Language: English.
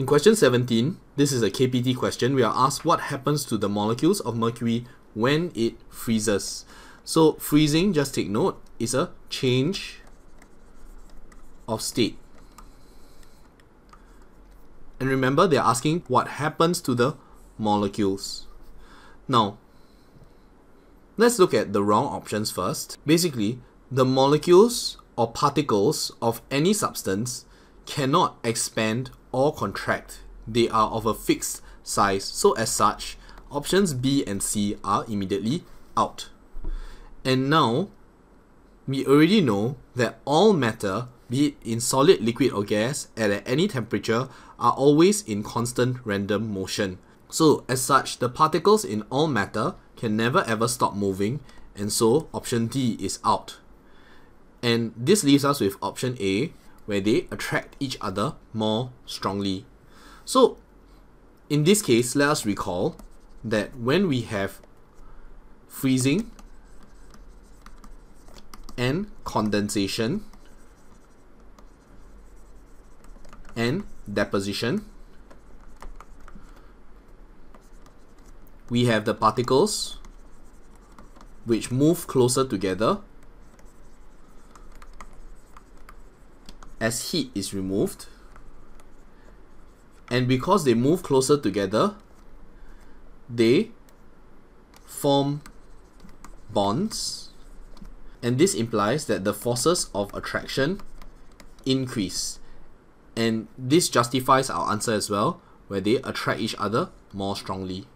In question 17, this is a KPT question. We are asked what happens to the molecules of mercury when it freezes. So freezing, just take note, is a change of state. And remember, they're asking what happens to the molecules. Now, let's look at the wrong options first. Basically, the molecules or particles of any substance cannot expand or contract. They are of a fixed size. So as such, options B and C are immediately out. And now, we already know that all matter, be it in solid, liquid or gas, and at any temperature, are always in constant random motion. So as such, the particles in all matter can never ever stop moving, and so option D is out. And this leaves us with option A, where they attract each other more strongly. So in this case, let us recall that when we have freezing and condensation and deposition, we have the particles which move closer together as heat is removed, and because they move closer together, they form bonds, and this implies that the forces of attraction increase. And this justifies our answer as well, where they attract each other more strongly.